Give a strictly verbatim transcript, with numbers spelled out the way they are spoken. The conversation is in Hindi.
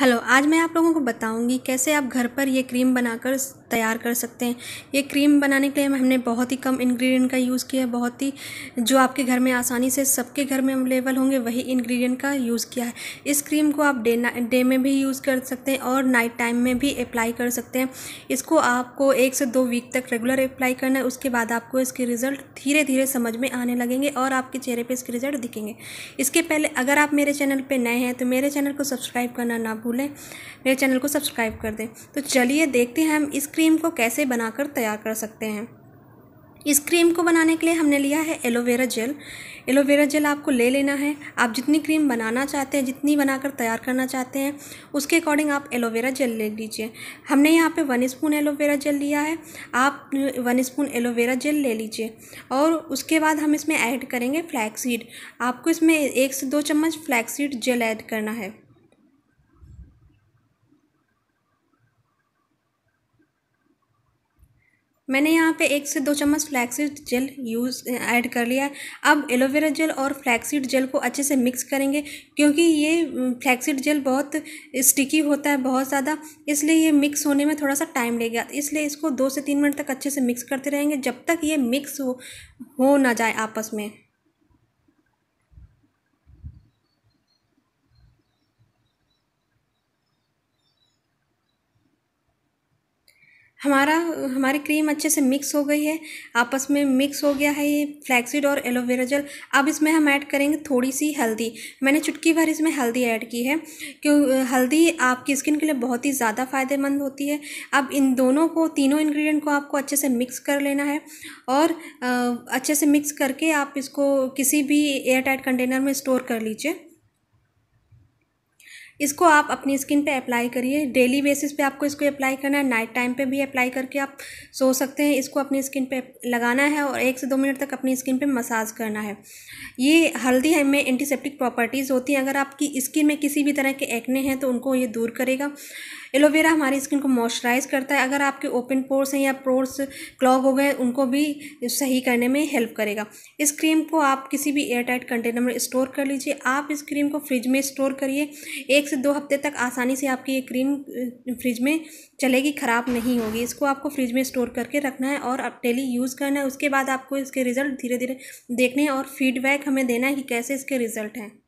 हेलो, आज मैं आप लोगों को बताऊंगी कैसे आप घर पर ये क्रीम बनाकर तैयार कर सकते हैं। ये क्रीम बनाने के लिए हमने बहुत ही कम इंग्रेडिएंट का यूज़ किया है, बहुत ही जो आपके घर में आसानी से सबके घर में अवेलेबल होंगे वही इंग्रेडिएंट का यूज़ किया है। इस क्रीम को आप डे डे में भी यूज़ कर सकते हैं और नाइट टाइम में भी अप्लाई कर सकते हैं। इसको आपको एक से दो वीक तक रेगुलर अप्लाई करना है, उसके बाद आपको इसके रिज़ल्ट धीरे धीरे समझ में आने लगेंगे और आपके चेहरे पर इसके रिज़ल्ट दिखेंगे। इसके पहले अगर आप मेरे चैनल पर नए हैं तो मेरे चैनल को सब्सक्राइब करना ना भूलें, मेरे चैनल को सब्सक्राइब कर दें। तो चलिए देखते हैं हम इस क्रीम को कैसे बनाकर तैयार कर सकते हैं। इस क्रीम को बनाने के लिए हमने लिया है एलोवेरा जेल। एलोवेरा जेल आपको ले लेना है। आप जितनी क्रीम बनाना चाहते हैं, जितनी बनाकर तैयार करना चाहते हैं, उसके अकॉर्डिंग आप एलोवेरा जेल ले लीजिए। हमने यहाँ पे वन स्पून एलोवेरा जेल लिया है। आप वन स्पून एलोवेरा जेल ले लीजिए और उसके बाद हम इसमें ऐड करेंगे फ्लैक्सीड। आपको इसमें एक से दो चम्मच फ्लैक्सीड जेल ऐड करना है। मैंने यहाँ पे एक से दो चम्मच फ्लैक्सीड जेल यूज़ ऐड कर लिया है। अब एलोवेरा जेल और फ्लैक्सीड जेल को अच्छे से मिक्स करेंगे, क्योंकि ये फ्लैक्सीड जेल बहुत स्टिकी होता है, बहुत ज़्यादा, इसलिए ये मिक्स होने में थोड़ा सा टाइम लगेगा। इसलिए इसको दो से तीन मिनट तक अच्छे से मिक्स करते रहेंगे जब तक ये मिक्स हो, हो ना जाए आपस में। हमारा हमारी क्रीम अच्छे से मिक्स हो गई है, आपस में मिक्स हो गया है ये फ्लैक्सीड और एलोवेरा जेल। अब इसमें हम ऐड करेंगे थोड़ी सी हल्दी। मैंने चुटकी भर इसमें हल्दी ऐड की है, क्यों हल्दी आपकी स्किन के लिए बहुत ही ज़्यादा फ़ायदेमंद होती है। अब इन दोनों को, तीनों इंग्रेडिएंट को आपको अच्छे से मिक्स कर लेना है और आ, अच्छे से मिक्स करके आप इसको किसी भी एयरटाइट कंटेनर में स्टोर कर लीजिए। इसको आप अपनी स्किन पे अप्लाई करिए। डेली बेसिस पे आपको इसको अप्लाई करना है, नाइट टाइम पे भी अप्लाई करके आप सो सकते हैं। इसको अपनी स्किन पे लगाना है और एक से दो मिनट तक अपनी स्किन पे मसाज करना है। ये हल्दी है में एंटीसेप्टिक प्रॉपर्टीज़ होती हैं। अगर आपकी स्किन में किसी भी तरह के एक्ने हैं तो उनको ये दूर करेगा। एलोवेरा हमारी स्किन को मॉइस्चराइज़ करता है। अगर आपके ओपन पोर्स हैं या पोर्स क्लॉग हो गए, उनको भी सही करने में हेल्प करेगा। इस क्रीम को आप किसी भी एयरटाइट कंटेनर में स्टोर कर लीजिए। आप इस क्रीम को फ्रिज में स्टोर करिए। एक से दो हफ्ते तक आसानी से आपकी ये क्रीम फ्रिज में चलेगी, ख़राब नहीं होगी। इसको आपको फ्रिज में स्टोर करके रखना है और आप डेली यूज़ करना है। उसके बाद आपको इसके रिज़ल्ट धीरे धीरे देखने और फीडबैक हमें देना है कि कैसे इसके रिज़ल्ट हैं।